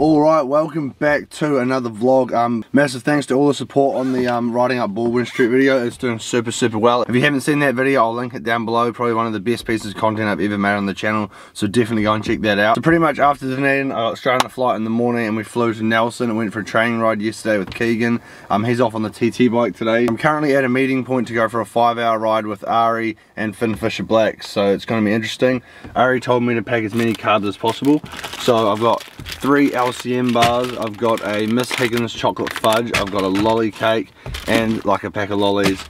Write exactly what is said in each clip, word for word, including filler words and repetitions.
Alright, welcome back to another vlog. Um, massive thanks to all the support on the um, Riding Up Baldwin Street video. It's doing super, super well. If you haven't seen that video, I'll link it down below. Probably one of the best pieces of content I've ever made on the channel, so definitely go and check that out. So pretty much after Dunedin, I got straight on the flight in the morning and we flew to Nelson and went for a training ride yesterday with Keegan. Um, he's off on the T T bike today. I'm currently at a meeting point to go for a five hour ride with Ari and Finn Fisher Black, so it's going to be interesting. Ari told me to pack as many carbs as possible, so I've got three L C M bars, I've got a Miss Higgins chocolate fudge, I've got a lolly cake and like a pack of lollies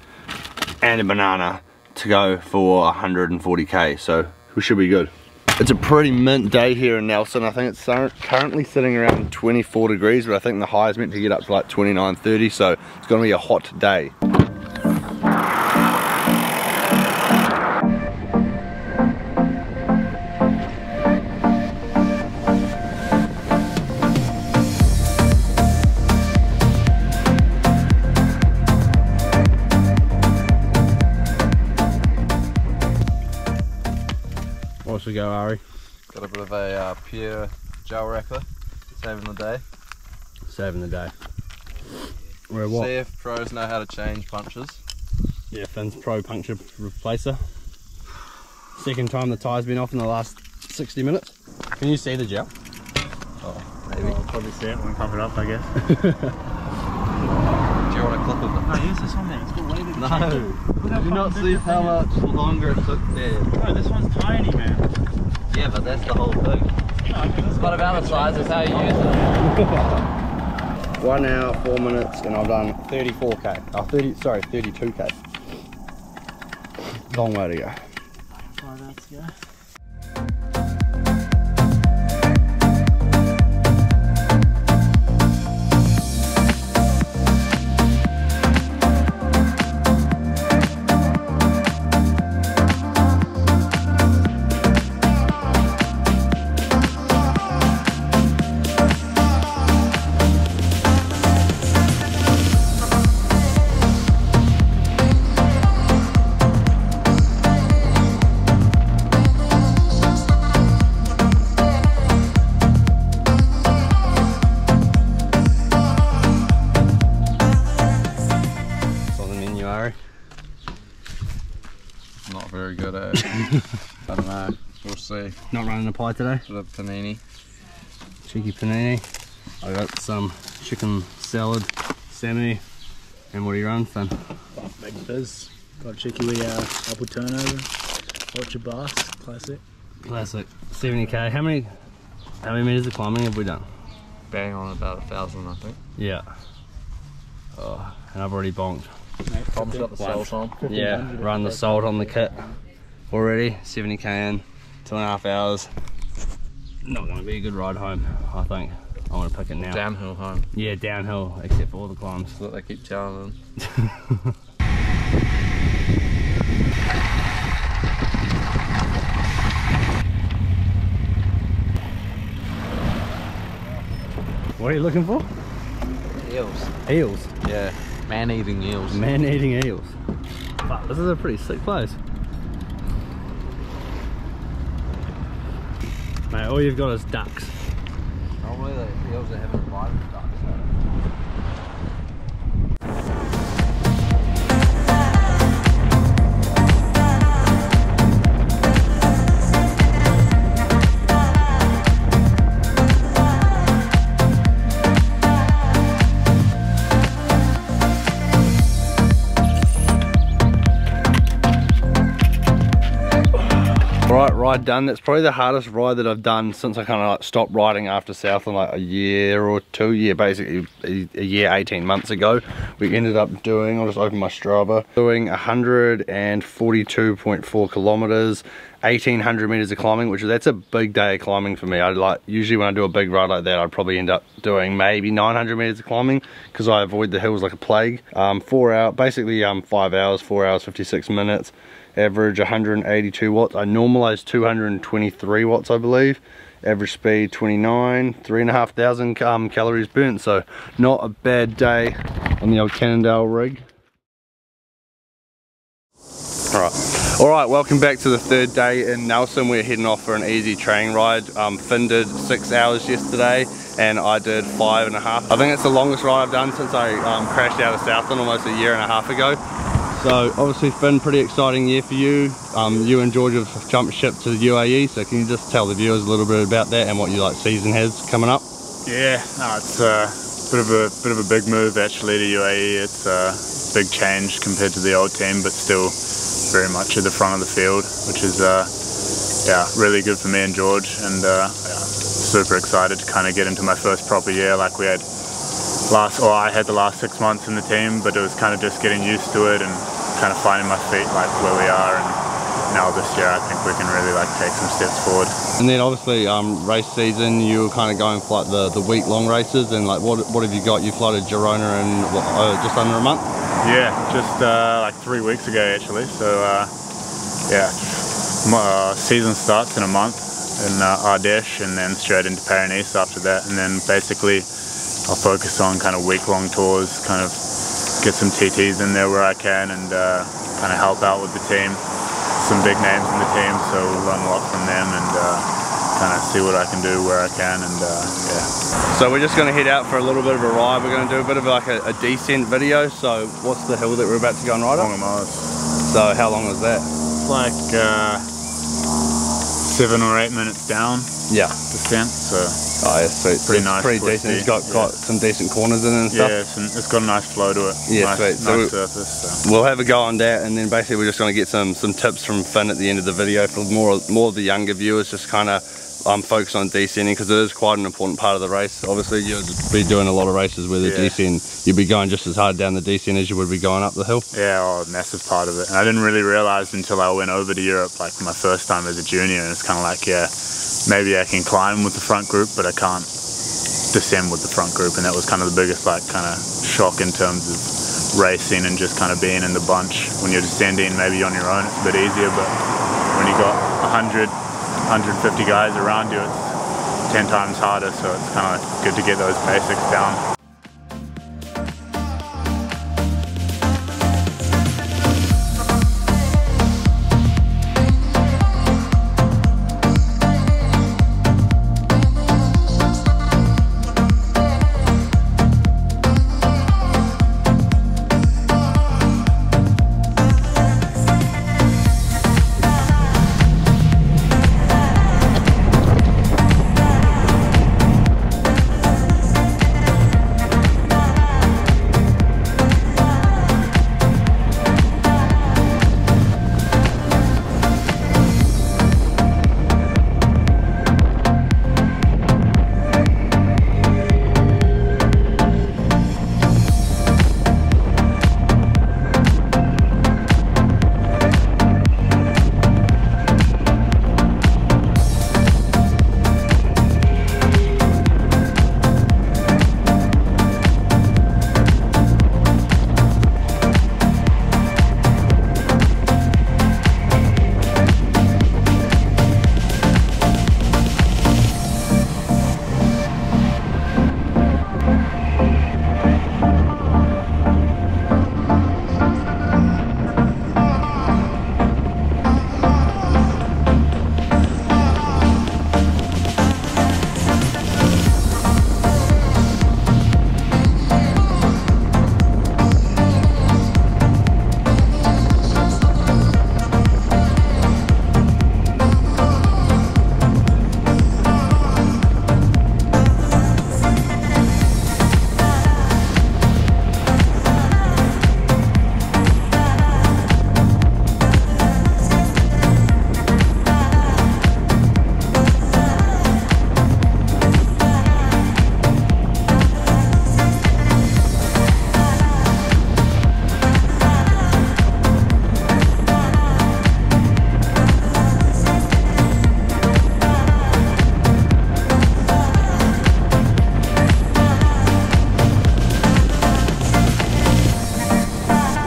and a banana to go for one hundred and forty K, so we should be good. It's a pretty mint day here in Nelson. I think it's currently sitting around twenty-four degrees, but I think the high is meant to get up to like twenty-nine, thirty, so it's gonna be a hot day. We go, Ari. Got a bit of a uh, pure gel wrapper, saving the day. Saving the day. We're what? C F pros know how to change punctures. Yeah, Finn's pro puncture replacer. Second time the tire's been off in the last sixty minutes. Can you see the gel? Oh, maybe. I'll probably see it when I cover it up, I guess. Do you want a clip of it? No, use this one there. It's got way bigger. No. Do not see how much longer it took there. No, this one's tiny, man. Yeah, but that's the whole thing. It's not about the size, it's how you use it. One hour, four minutes, and I've done thirty-four K. Oh, thirty, sorry, thirty-two K. Long way to go. Five hours to go. Not running a pie today. Sort of panini. Cheeky panini. I got some chicken salad, salmon, and what do you run, Finn? Big fizz. Got cheeky wee uh, apple turnover. Orchard bass, classic. Classic. seventy K. How many how many meters of climbing have we done? Bang on about a thousand, I think. Yeah. Oh, and I've already bonked. Tom's got the salt on. Yeah, run the salt on the kit already. seventy K in. Two and a half hours. Not going to be a good ride home, I think. I'm going to pick it now. Downhill home. Yeah, downhill, except for all the climbs. That's what they keep telling them. What are you looking for? Eels. Eels? Yeah, man-eating eels. Man-eating eels. Wow, this is a pretty sick place. Mate, all you've got is ducks. Normally the fields are having a bite of ducks. Right, ride done. That's probably the hardest ride that I've done since I kind of like stopped riding after Southland, like a year or two, yeah, basically a year, eighteen months ago. We ended up doing, I'll just open my Strava, doing one hundred forty-two point four kilometers, eighteen hundred meters of climbing, which that's a big day of climbing for me. I like, usually when I do a big ride like that, I'd probably end up doing maybe nine hundred meters of climbing because I avoid the hills like a plague. Um, four hour, basically um, five hours, four hours, fifty-six minutes. Average one hundred eighty-two watts. I normalized two hundred twenty-three watts, I believe. Average speed twenty-nine, three and a half thousand um, calories burnt. So not a bad day on the old Cannondale rig. All right, all right. Welcome back to the third day in Nelson. We're heading off for an easy training ride. Um, Finn did six hours yesterday. and I did five and a half. I think it's the longest ride I've done since I um, crashed out of Southland almost a year and a half ago. So obviously Finn, pretty exciting year for you. Um, you and George have jumped ship to the U A E, so can you just tell the viewers a little bit about that and what your like season has coming up? Yeah, no, it's uh, a bit of a bit of a big move actually to U A E. It's a big change compared to the old team, but still very much at the front of the field, which is uh, yeah, really good for me and George, and uh, yeah, super excited to kind of get into my first proper year. Like we had last, or I had the last six months in the team, but it was kind of just getting used to it and kind of finding my feet, like where we are. And now this year, I think we can really like take some steps forward. And then obviously um, race season, you were kind of going for like the, the week long races, and like what what have you got? You flew to Girona in what, uh, just under a month? Yeah, just uh, like three weeks ago actually. So uh, yeah, my uh, season starts in a month in uh, Ardèche, and then straight into Pyrenees after that, and then basically I'll focus on kind of week-long tours, kind of get some T Ts in there where I can, and uh, kind of help out with the team. Some big names in the team, so we'll learn a lot from them, and uh, kind of see what I can do where I can, and uh, yeah. So we're just going to head out for a little bit of a ride. We're going to do a bit of like a, a descent video. So what's the hill that we're about to go and ride up? Wangamoas. So how long was that? It's like uh, seven or eight minutes down. Yeah. Descent, so. Oh, yeah, sweet. Pretty nice. Pretty decent. It's got, got yeah. some decent corners in it and stuff. Yeah, it's, an, it's got a nice flow to it. Yeah, nice, sweet. So nice we, surface. So. We'll have a go on that, and then basically we're just going to get some some tips from Finn at the end of the video for more more of the younger viewers. Just kind of um, focus on descending, because it is quite an important part of the race. Obviously, you'll be doing a lot of races where the yeah. descend, you'll be going just as hard down the descend as you would be going up the hill. Yeah, oh, massive part of it. And I didn't really realise until I went over to Europe, like my first time as a junior, and it's kind of like, yeah, maybe I can climb with the front group, but I can't descend with the front group, and that was kind of the biggest like kind of shock in terms of racing and just kind of being in the bunch. When you're descending, maybe on your own, it's a bit easier, but when you got a hundred, a hundred fifty guys around you, it's ten times harder, so it's kind of good to get those basics down.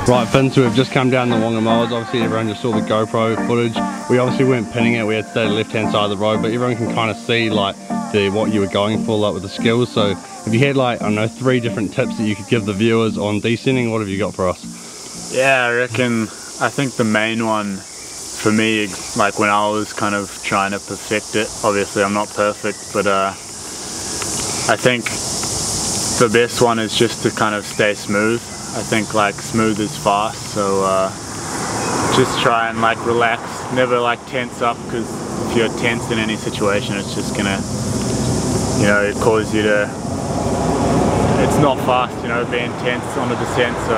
Right, Finn, so we've just come down the Wangamoas. Obviously everyone just saw the GoPro footage. We obviously weren't pinning it, we had to stay on the left-hand side of the road, but everyone can kind of see like the what you were going for, like with the skills. So if you had like, I don't know, three different tips that you could give the viewers on descending, what have you got for us? Yeah, I reckon, I think the main one for me, like when I was kind of trying to perfect it, obviously I'm not perfect, but uh, I think the best one is just to kind of stay smooth. I think like smooth is fast, so uh, just try and like relax, never like tense up, because if you're tense in any situation, it's just gonna, you know, cause you to, it's not fast, you know, being tense on a descent, so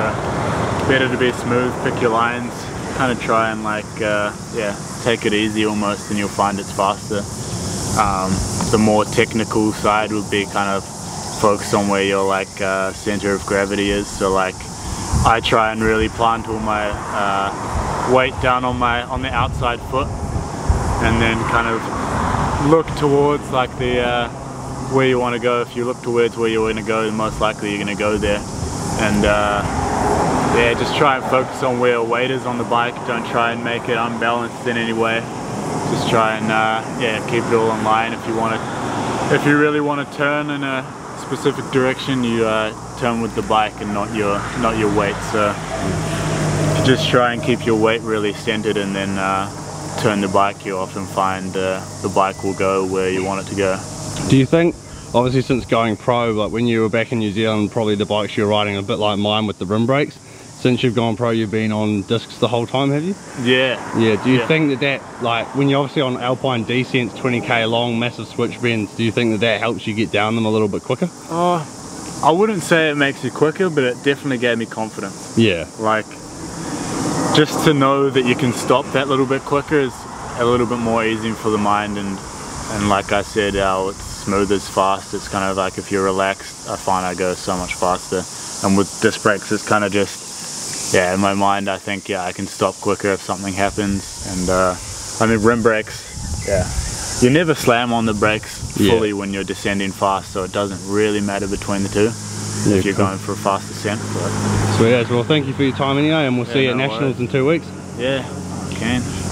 better to be smooth, pick your lines, kind of try and like, uh, yeah, take it easy almost, and you'll find it's faster. Um, the more technical side would be kind of focus on where your like uh, center of gravity is. So like I try and really plant all my uh, weight down on my on the outside foot, and then kind of look towards like the uh, where you want to go. If you look towards where you're going to go, most likely you're going to go there. And uh, yeah, just try and focus on where weight is on the bike. Don't try and make it unbalanced in any way. Just try and uh, yeah, keep it all in line. If you want to, if you really want to turn in a specific direction, you uh, turn with the bike and not your not your weight. So just try and keep your weight really centered, and then uh, turn the bike. You often find uh, the bike will go where you want it to go. Do you think, obviously since going pro, like when you were back in New Zealand, probably the bikes you're riding are a bit like mine with the rim brakes. Since you've gone pro, you've been on discs the whole time, have you? Yeah. Yeah, do you yeah. think that that, like, when you're obviously on alpine descents, twenty K long, massive switch bends, do you think that that helps you get down them a little bit quicker? Oh, I wouldn't say it makes you quicker, but it definitely gave me confidence. Yeah. Like, just to know that you can stop that little bit quicker is a little bit more easy for the mind, and, and like I said, oh, it's smooth as fast. It's kind of like if you're relaxed, I find I go so much faster. And with disc brakes, it's kind of just, yeah, in my mind, I think, yeah, I can stop quicker if something happens. And uh, I mean, rim brakes, yeah, you never slam on the brakes fully yeah. when you're descending fast, so it doesn't really matter between the two yeah, if you're cool. going for a fast descent. But. Sweet as well, thank you for your time anyway, and we'll yeah, see you no at Nationals worries. in two weeks. Yeah, okay.